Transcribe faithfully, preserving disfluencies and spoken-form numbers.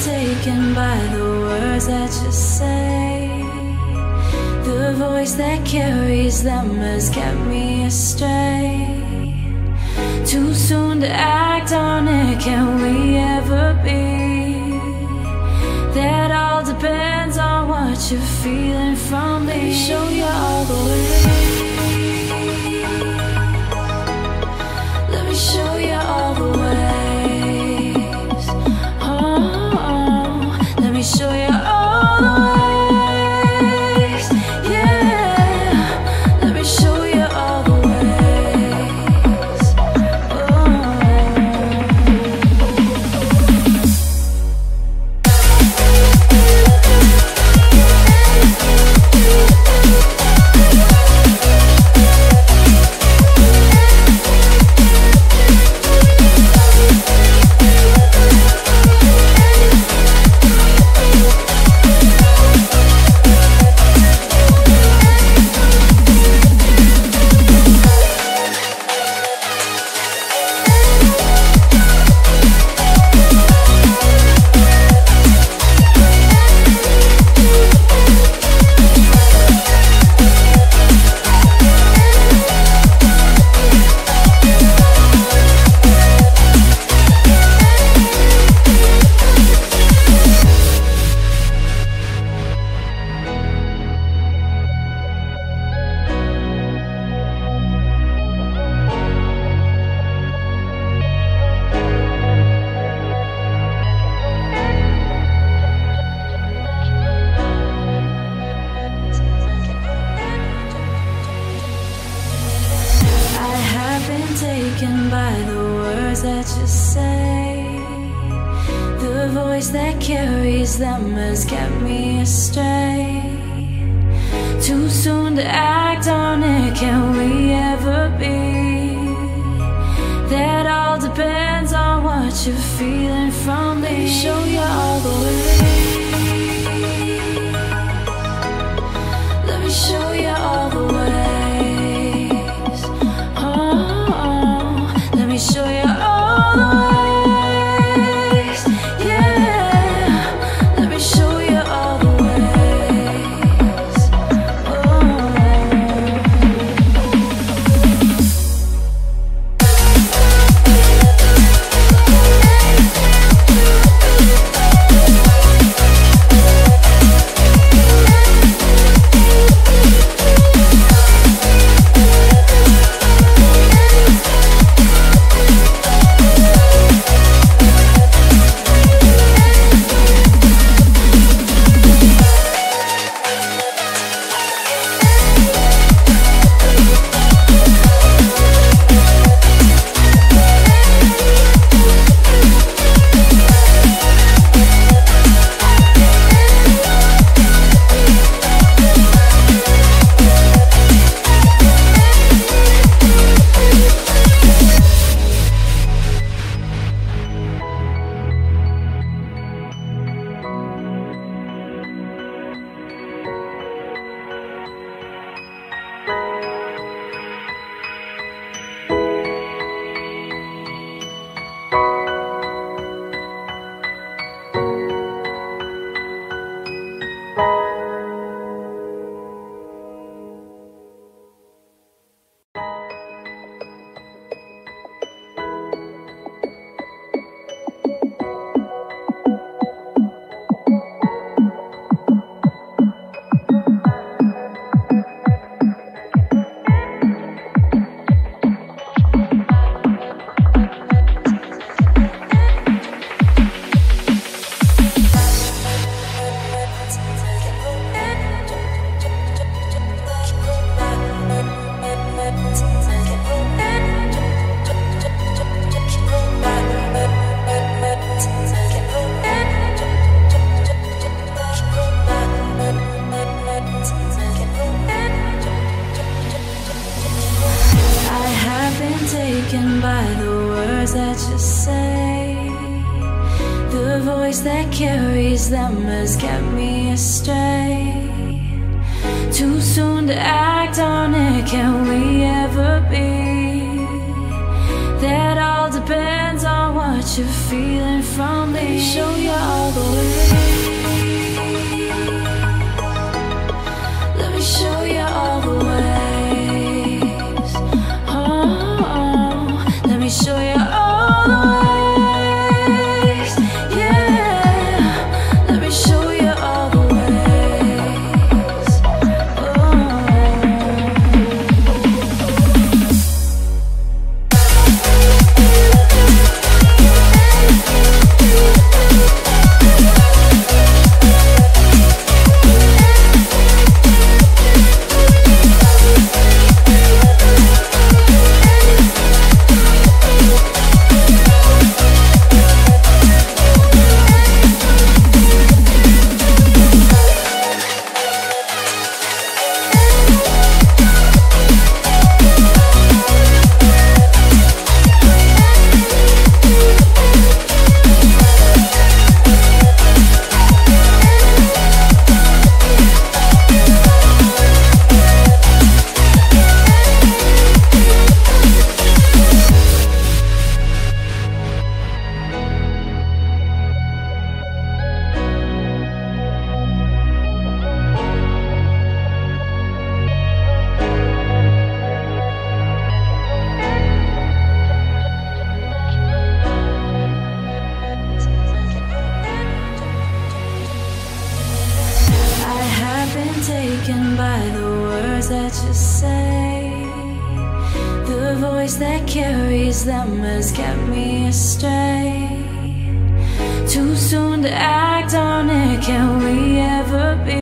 taken by the words that you say. The voice that carries them has kept me astray. Too soon to act on it, can we ever be? That all depends on what you're feeling from me. Show you all the way. Let me show you all the way. Show you all the ways, yeah. Let me show you all the ways. Taken by the words that you say. The voice that carries them has kept me astray. Too soon to act on it, can we ever be? That all depends on what you're feeling from me. Show you all the way. Let me show you all the way. Show you all the ways, yeah. Let me show you all the ways. Taken by the words that you say. The voice that carries them has kept me astray. Too soon to act on it, can we ever be? That all depends on what what you're feeling from me. Show you all the way. Let me show you all the ways. Oh, oh, let me show you all the ways. Taken by the words that you say, the voice that carries them has kept me astray. Too soon to act on it, can we ever be?